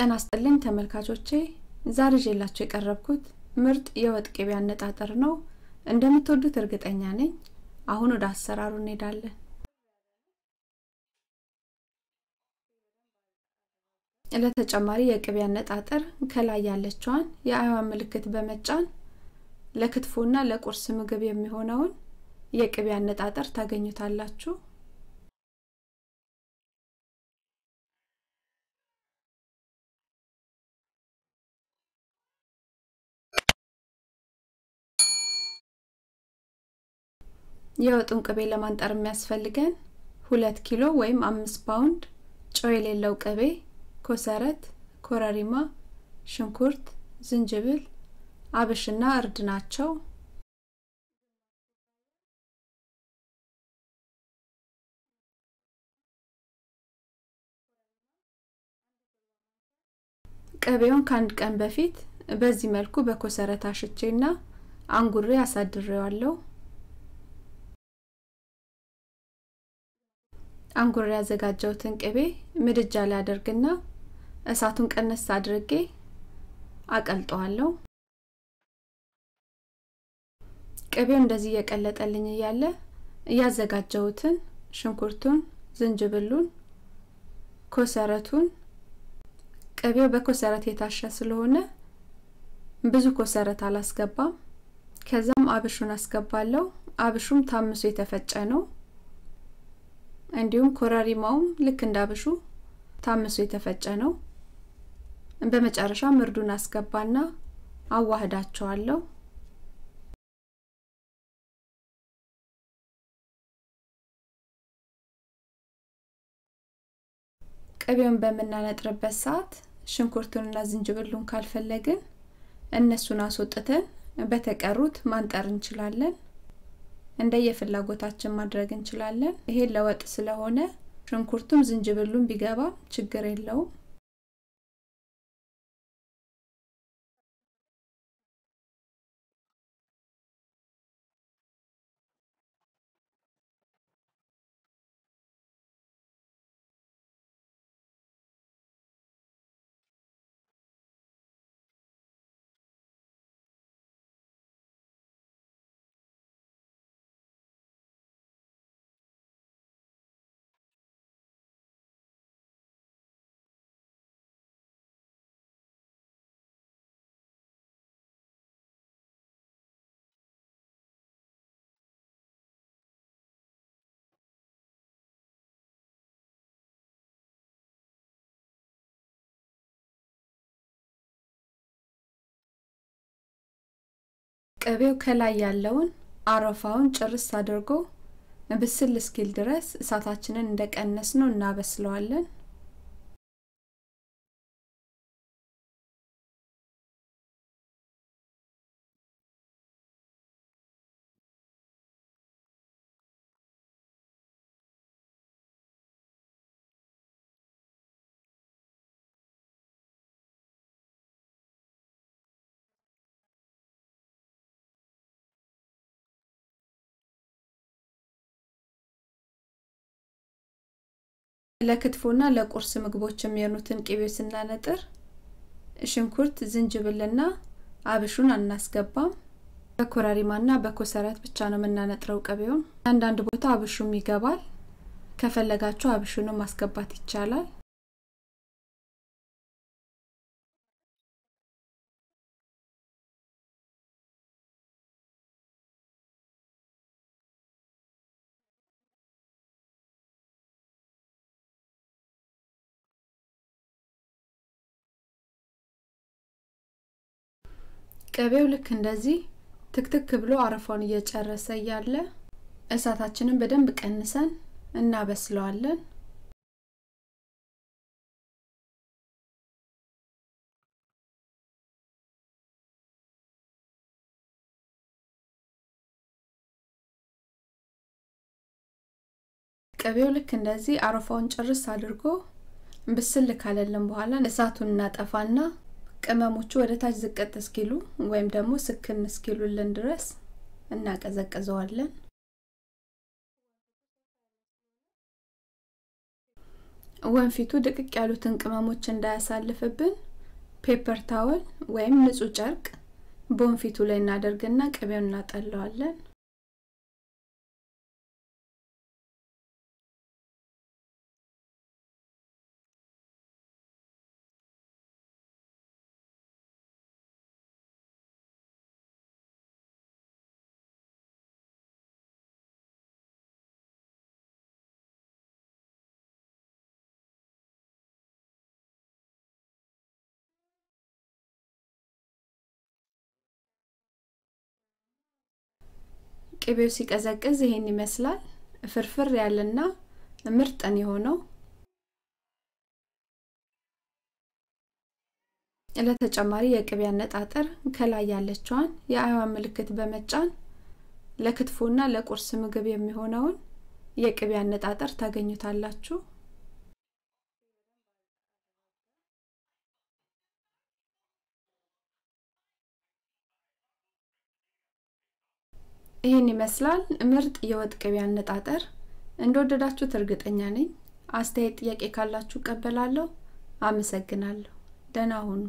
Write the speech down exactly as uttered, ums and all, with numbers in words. ጤና ይስጥልኝ ተመልካቾቼ ዛሬ ጀላችሁ የቀረብኩት ምርጥ የወጥ ቅቤ አነጣጠር ነው እንደምትወዱት እርግጠኛ ነኝ አሁን ወደ አሰራሩ እንሄዳለን ለተጨማሪ የቅቤ አነጣጠር ከላይ ያለችዋን የአይዋ ምልክት በመጫን ለክትፎና ለቁርስ ምግብ የሚሆነውን የቅቤ አነጣጠር ታገኙታላችሁ የወጡን ቅቤ ለማንጠር የሚያስፈልገን ሁለት ኪሎ ወይም አምስት ፓውንድ ጨው የሌለው ቅቤ ኮሰረት ኮራሪማ ሽንኩርት ዝንጅብል አብሽና እርድ ናቸው ቅቤውን ካንድ ቀን በፊት በዚህ መልኩ በኮሰረት አሽቼና አንጉሬ አሳድሬዋለሁ አንጉሬ ያዘጋጀውትን ቅቤ ምድጃ ላይ አደርግና እሳቱን ቀነስ አድርጌ አቀልጣለሁ ቅቤው እንደዚህ የቀለጠልኝ ያለ ያዘጋጀውትን ሽንኩርቱን ዝንጅብሉን ኮሰረቱን ቅቤው በኮሰረት የታሸ ስለሆነ ብዙ ኮሰረት አላስገባም ከዛም አብሹን አስገባለሁ አብሹም ታምሶ የተፈጨ ነው እንዲሁም ኮራሪማውም ልክ እንዳብሹ ታምሶ የተፈጨ ነው በመጨረሻ ምርዱን አስገባና አዋህዳቸዋለሁ ቅቤውን በመናነጥርበት ሰዓት ሽንኩርቱንና ዝንጅብሉን ካልፈለግን እነሱን አስወጥተን በተቀሩት ማንጠር እንችላለን እንደየፍላጎታችን ማድረግ እንችላለን ይሄ ለወጥ ስለሆነ ሽንኩርቱም ዝንጅብሉም ቢገባ ችግር የለውም ቅቤው ከላይ ያለውን አረፋውን ጭርስ አድርጎ በስል ስኪል ድረስ እሳታችንን እንደቀነስነው እናበስለዋለን ለክትፎና ለቁርስ ምግቦች የሚሆኑትን ቅቤ ስናነጥር ሽንኩርት ዝንጅብልና አብሹን አናስገባም በኮራሪማና በኮሰረት ብቻ ነው እናነጥረው ቅቤውን አንዳንድ ቦታ አብሹም ይገባል ከፈለጋችሁ አብሹንም ማስገባት ይቻላል ቅቤው ልክ እንደዚህ ትክትክ ብሎ አረፋውን እየጨረሰ ያለ እሳታችንን በደንብ ቀንሰን እናበስለዋለን ቅቤው ልክ እንደዚህ አረፋውን ጨርስ አድርጎ ብስል ካለልን በኋላ እሳቱን እናጠፋና ቅመሞቹ ወደ ታች ዝቅጥ እስኪሉ ወይም ደግሞ ስክን እስኪሉልን ድረስ እናቀዘቅዘዋለን وانفيتو دقيق يالو تنقماموچ እንዳያሳልፈብን ፔፐር ታወል ወይም ንጹህ ጨርቅ ቦንፊቱ ላይ እናደርግና ቀበውን እናጠለዋለን ቅቤው ሲቀዘቅዝ ይሄን ይመስላል ፍርፍር ያለና ምርጥን የሆነው ለተጨማሪ የቅቤ አነጣጠር ከላይ ያለችዋን የአይዋ ምልክት በመጫን ለክትፎና ለቁርስ ምግብ የሚሆነውን የቅቤ አነጣጠር ታገኙታላችሁ ይሄን ይመስላል ምርጥ የወጥ ቅቤ አነጣጠር እንደወደዳችሁት እርግጠኛ ነኝ አስተያየት ጥያቄ ካላችሁ ቀበላለሁ አመሰግናለሁ ደህና ሁኑ